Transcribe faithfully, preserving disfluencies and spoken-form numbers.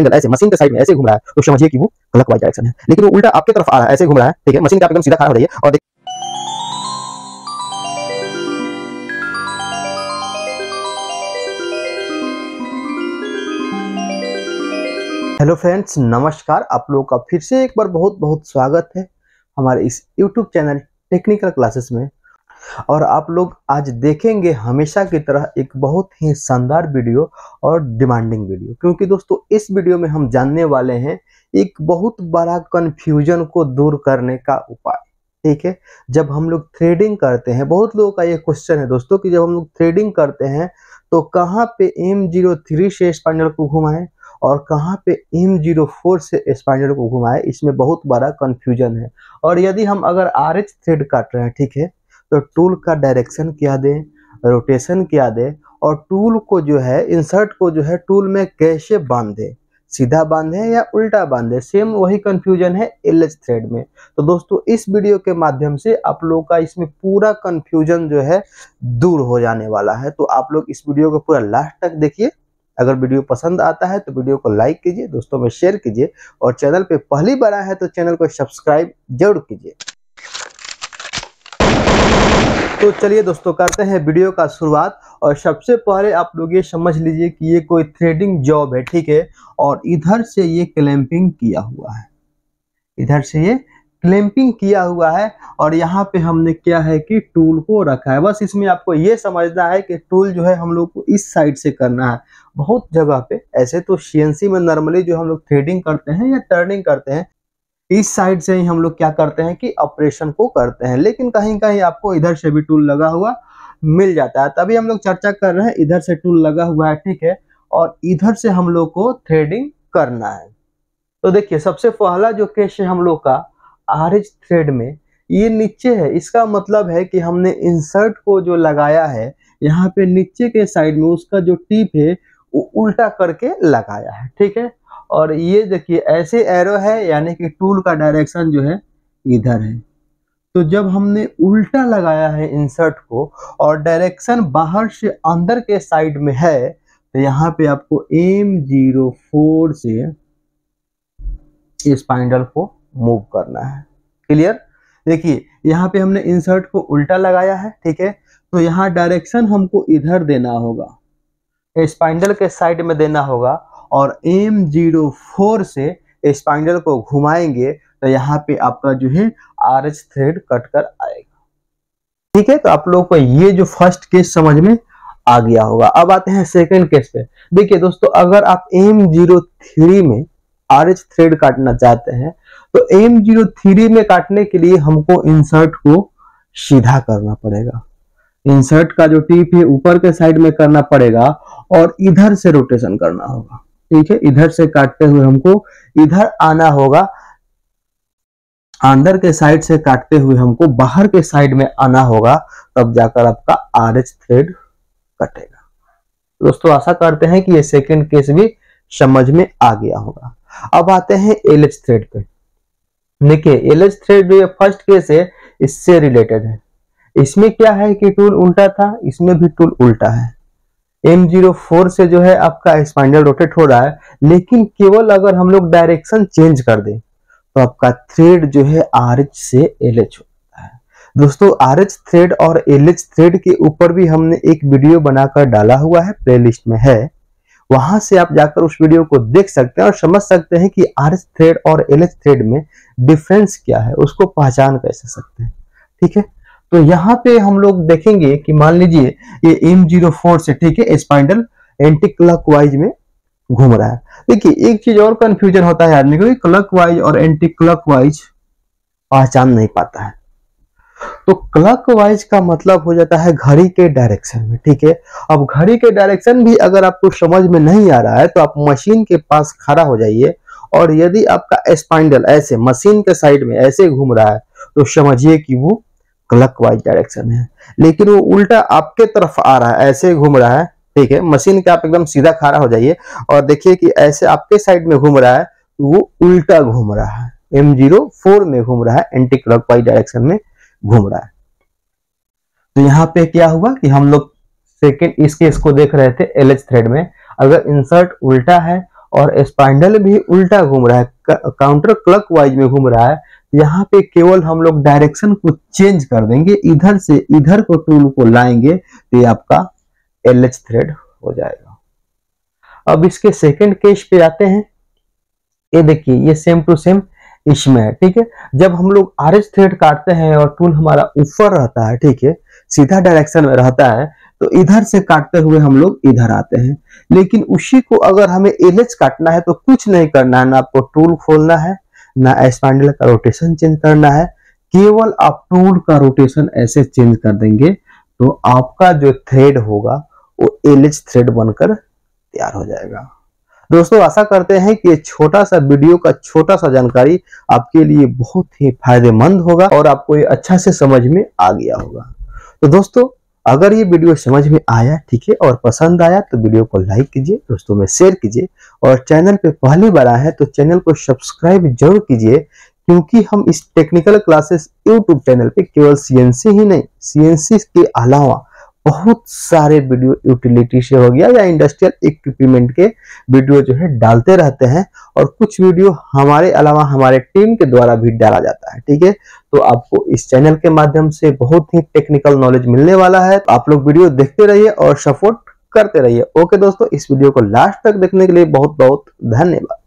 ऐसे मशीन के साइड में ऐसे घूम रहा है तो समझिए कि वो गलत वाई डायरेक्शन है, लेकिन वो उल्टा आपके तरफ आ रहा है, ऐसे घूम रहा है, ठीक है। मशीन का आप एकदम सीधा खड़ा हो रही है और हेलो फ्रेंड्स, नमस्कार। आप लोगों का फिर से एक बार बहुत बहुत स्वागत है हमारे इस यूट्यूब चैनल टेक्निकल क्लासेस में। और आप लोग आज देखेंगे हमेशा की तरह एक बहुत ही शानदार वीडियो और डिमांडिंग वीडियो, क्योंकि दोस्तों इस वीडियो में हम जानने वाले हैं एक बहुत बड़ा कन्फ्यूजन को दूर करने का उपाय, ठीक है। जब हम लोग थ्रेडिंग करते हैं, बहुत लोगों का ये क्वेश्चन है दोस्तों कि जब हम लोग थ्रेडिंग करते हैं तो कहाँ पे एम जीरो थ्री से स्पाइनल को घुमाएं और कहाँ पे एम जीरो फोर से स्पाइनल को घुमाएं, इसमें बहुत बड़ा कन्फ्यूजन है। और यदि हम अगर आर एच थ्रेड काट रहे हैं, ठीक है, तो टूल का डायरेक्शन क्या दें, रोटेशन क्या दें, और टूल को जो है इंसर्ट को जो है टूल में कैसे बांधें, सीधा बांधें या उल्टा बांधें, सेम वही कन्फ्यूजन है एल एच थ्रेड में। तो दोस्तों इस वीडियो के माध्यम से आप लोगों का इसमें पूरा कन्फ्यूजन जो है दूर हो जाने वाला है। तो आप लोग इस वीडियो को पूरा लास्ट तक देखिए। अगर वीडियो पसंद आता है तो वीडियो को लाइक कीजिए, दोस्तों में शेयर कीजिए, और चैनल पर पहली बार आया है तो चैनल को सब्सक्राइब जरूर कीजिए। तो चलिए दोस्तों करते हैं वीडियो का शुरुआत। और सबसे पहले आप लोग ये समझ लीजिए कि ये कोई थ्रेडिंग जॉब है, ठीक है, और इधर से ये क्लैंपिंग किया हुआ है, इधर से ये क्लैंपिंग किया हुआ है, और यहाँ पे हमने क्या है कि टूल को रखा है। बस इसमें आपको ये समझना है कि टूल जो है हम लोग को इस साइड से करना है। बहुत जगह पे ऐसे तो सीएनसी में नॉर्मली जो हम लोग थ्रेडिंग करते हैं या टर्निंग करते हैं, इस साइड से ही हम लोग क्या करते हैं कि ऑपरेशन को करते हैं, लेकिन कहीं कहीं आपको इधर से भी टूल लगा हुआ मिल जाता है। तभी हम लोग चर्चा कर रहे हैं, इधर से टूल लगा हुआ है, ठीक है, और इधर से हम लोग को थ्रेडिंग करना है। तो देखिए सबसे पहला जो केस है हम लोग का आर एच थ्रेड में, ये नीचे है। इसका मतलब है कि हमने इंसर्ट को जो लगाया है यहाँ पे नीचे के साइड में, उसका जो टिप है वो उल्टा करके लगाया है, ठीक है। और ये देखिए ऐसे एरो है, यानी कि टूल का डायरेक्शन जो है इधर है। तो जब हमने उल्टा लगाया है इंसर्ट को और डायरेक्शन बाहर से अंदर के साइड में है, तो यहाँ पे आपको एम जीरो फोर से स्पाइंडल को मूव करना है। क्लियर? देखिए यहाँ पे हमने इंसर्ट को उल्टा लगाया है, ठीक है, तो यहाँ डायरेक्शन हमको इधर देना होगा, स्पाइंडल के साइड में देना होगा, और एम जीरो फोर से स्पाइंडल को घुमाएंगे तो यहाँ पे आपका जो है आर एच थ्रेड कट कर आएगा, ठीक है। तो आप लोगों को ये जो फर्स्ट केस समझ में आ गया होगा। अब आते हैं सेकंड केस पे। देखिए दोस्तों अगर आप एम जीरो थ्री में आर एच थ्रेड काटना चाहते हैं, तो एम जीरो थ्री में काटने के लिए हमको इंसर्ट को सीधा करना पड़ेगा, इंसर्ट का जो टिप है ऊपर के साइड में करना पड़ेगा, और इधर से रोटेशन करना होगा, ठीक है। इधर से काटते हुए हमको इधर आना होगा, अंदर के साइड से काटते हुए हमको बाहर के साइड में आना होगा, तब जाकर आपका आर एच थ्रेड कटेगा। दोस्तों आशा करते हैं कि ये सेकंड केस भी समझ में आ गया होगा। अब आते हैं एल एच थ्रेड पे। देखिए एल एच थ्रेड जो फर्स्ट केस है इससे रिलेटेड है। इसमें क्या है कि टूल उल्टा था, इसमें भी टूल उल्टा है। एम जीरो फोर से जो है आपका स्पाइनल रोटेट हो रहा है, लेकिन केवल अगर हम लोग डायरेक्शन चेंज कर दें तो आपका थ्रेड जो है आर एच से एल एच होता है। दोस्तों आर एच थ्रेड और एल एच थ्रेड के ऊपर भी हमने एक वीडियो बनाकर डाला हुआ है, प्लेलिस्ट में है, वहां से आप जाकर उस वीडियो को देख सकते हैं और समझ सकते हैं कि आर एच थ्रेड और एल एच थ्रेड में डिफरेंस क्या है, उसको पहचान कैसे सकते हैं, ठीक है। तो यहाँ पे हम लोग देखेंगे कि मान लीजिए ये एम जीरो फोर से, ठीक है, स्पाइंडल एंटी क्लॉक वाइज में घूम रहा है। देखिए एक चीज और कंफ्यूजन होता है आदमी को, क्लॉक वाइज और एंटी क्लॉक वाइज पहचान नहीं पाता है। तो क्लॉक वाइज का मतलब हो जाता है घड़ी के डायरेक्शन में, ठीक है। अब घड़ी के डायरेक्शन भी अगर आपको समझ में नहीं आ रहा है तो आप मशीन के पास खड़ा हो जाइए, और यदि आपका स्पाइंडल ऐसे मशीन के साइड में ऐसे घूम रहा है तो समझिए कि वो क्लॉक वाइज डायरेक्शन है, लेकिन वो उल्टा आपके तरफ आ रहा है, ऐसे घूम रहा है, ठीक है। मशीन के आप एकदम सीधा खड़ा हो जाइए और देखिए कि ऐसे आपके साइड में घूम रहा है, वो उल्टा घूम रहा है, एम जीरो फोर में घूम रहा है, एंटी क्लॉक वाइज डायरेक्शन में घूम रहा है। तो यहाँ पे क्या हुआ कि हम लोग सेकेंड इस केस को देख रहे थे एल एच थ्रेड में, अगर इंसर्ट उल्टा है और स्पाइंडल भी उल्टा घूम रहा है, काउंटर क्लॉक वाइज में घूम रहा है। यहाँ पे केवल हम लोग डायरेक्शन को चेंज कर देंगे, इधर से इधर को टूल को लाएंगे तो ये आपका एल एच थ्रेड हो जाएगा। अब इसके सेकंड केस पे आते हैं, ये देखिए ये सेम टू सेम इसमें है, ठीक है। जब हम लोग आर एच थ्रेड काटते हैं और टूल हमारा ऊपर रहता है, ठीक है, सीधा डायरेक्शन में रहता है, तो इधर से काटते हुए हम लोग इधर आते हैं। लेकिन उसी को अगर हमें एल एच काटना है तो कुछ नहीं करना है, ना आपको टूल खोलना है, ना स्पाइंडल का रोटेशन चेंज करना है, केवल आप टूल का रोटेशन ऐसे चेंज कर देंगे तो आपका जो थ्रेड होगा वो एल एच थ्रेड बनकर तैयार हो जाएगा। दोस्तों आशा करते हैं कि ये छोटा सा वीडियो का छोटा सा जानकारी आपके लिए बहुत ही फायदेमंद होगा और आपको ये अच्छा से समझ में आ गया होगा। तो दोस्तों अगर ये वीडियो समझ में आया, ठीक है, और पसंद आया तो वीडियो को लाइक कीजिए, दोस्तों में शेयर कीजिए, और चैनल पे पहली बार आए हैं तो चैनल को सब्सक्राइब जरूर कीजिए, क्योंकि हम इस टेक्निकल क्लासेस यूट्यूब चैनल पे केवल सीएनसी ही नहीं, सीएनसी के अलावा बहुत सारे वीडियो यूटिलिटी से हो गया या इंडस्ट्रियल इक्विपमेंट के वीडियो जो है डालते रहते हैं, और कुछ वीडियो हमारे अलावा हमारे टीम के द्वारा भी डाला जाता है, ठीक है। तो आपको इस चैनल के माध्यम से बहुत ही टेक्निकल नॉलेज मिलने वाला है। तो आप लोग वीडियो देखते रहिए और सपोर्ट करते रहिए। ओके दोस्तों, इस वीडियो को लास्ट तक देखने के लिए बहुत बहुत धन्यवाद।